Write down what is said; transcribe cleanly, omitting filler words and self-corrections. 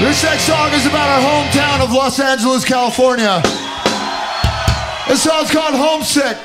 This next song is about our hometown of Los Angeles, California. This song's called Homesick.